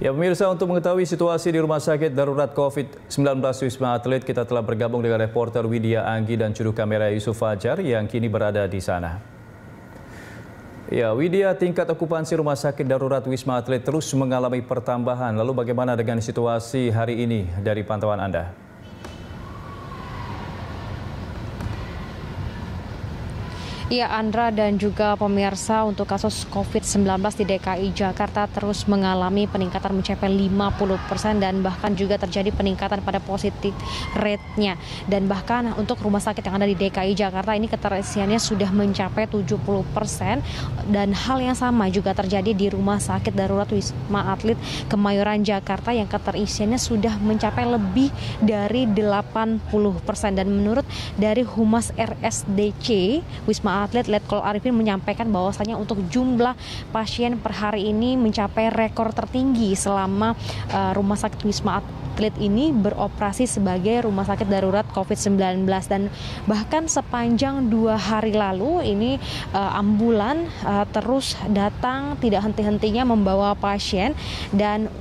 Ya pemirsa, untuk mengetahui situasi di Rumah Sakit Darurat COVID-19 Wisma Atlet, kita telah bergabung dengan reporter Widya Anggi dan juru kamera Yusuf Fajar yang kini berada di sana. Ya Widya, tingkat okupansi Rumah Sakit Darurat Wisma Atlet terus mengalami pertambahan. Lalu bagaimana dengan situasi hari ini dari pantauan Anda? Ya Andra dan juga pemirsa, untuk kasus COVID-19 di DKI Jakarta terus mengalami peningkatan mencapai 50% dan bahkan juga terjadi peningkatan pada positif rate-nya. Dan bahkan untuk rumah sakit yang ada di DKI Jakarta ini keterisiannya sudah mencapai 70% dan hal yang sama juga terjadi di Rumah Sakit Darurat Wisma Atlet Kemayoran Jakarta yang keterisiannya sudah mencapai lebih dari 80%. Dan menurut dari Humas RSDC Wisma Atlet Letkol Arifin menyampaikan bahwasanya untuk jumlah pasien per hari ini mencapai rekor tertinggi selama Rumah Sakit Wisma Atlet ini beroperasi sebagai rumah sakit darurat COVID-19. Dan bahkan sepanjang 2 hari lalu ini ambulan terus datang tidak henti-hentinya membawa pasien, dan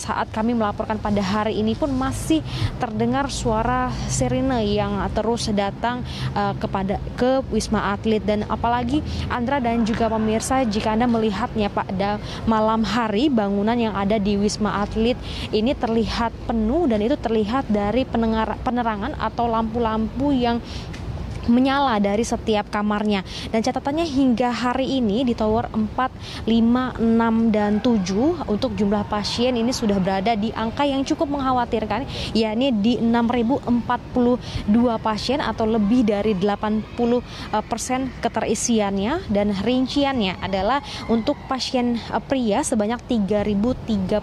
saat kami melaporkan pada hari ini pun masih terdengar suara sirine yang terus datang ke Wisma Atlet. Dan apalagi Andra dan juga pemirsa, jika Anda melihatnya pada malam hari, bangunan yang ada di Wisma Atlet ini terlihat penuh, dan itu terlihat dari penerangan atau lampu-lampu yang menyala dari setiap kamarnya. Dan catatannya hingga hari ini di tower 4, 5, 6, dan 7 untuk jumlah pasien ini sudah berada di angka yang cukup mengkhawatirkan, yakni di 6.042 pasien atau lebih dari 80% keterisiannya. Dan rinciannya adalah untuk pasien pria sebanyak 3.039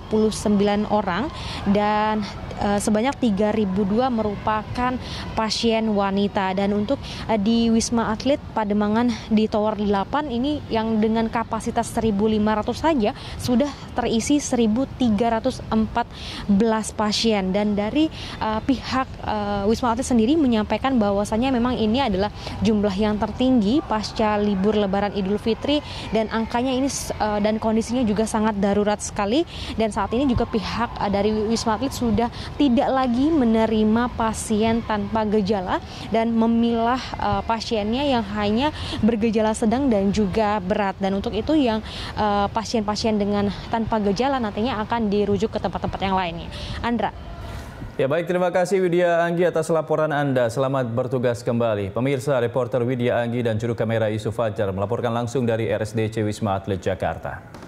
orang dan sebanyak 3.002 merupakan pasien wanita. Dan untuk di Wisma Atlet Pademangan di Tower 8 ini yang dengan kapasitas 1.500 saja sudah terisi 1.314 pasien. Dan dari pihak Wisma Atlet sendiri menyampaikan bahwasannya memang ini adalah jumlah yang tertinggi pasca libur Lebaran Idul Fitri, dan angkanya ini dan kondisinya juga sangat darurat sekali. Dan saat ini juga pihak dari Wisma Atlet sudah tidak lagi menerima pasien tanpa gejala dan memilah pasiennya yang hanya bergejala sedang dan juga berat. Dan untuk itu yang pasien-pasien dengan tanpa gejala nantinya akan dirujuk ke tempat-tempat yang lainnya. Andra. Ya baik, terima kasih Widya Anggi atas laporan Anda. Selamat bertugas kembali. Pemirsa, reporter Widya Anggi dan juru kamera Yusuf Fajar melaporkan langsung dari RSDC Wisma Atlet Jakarta.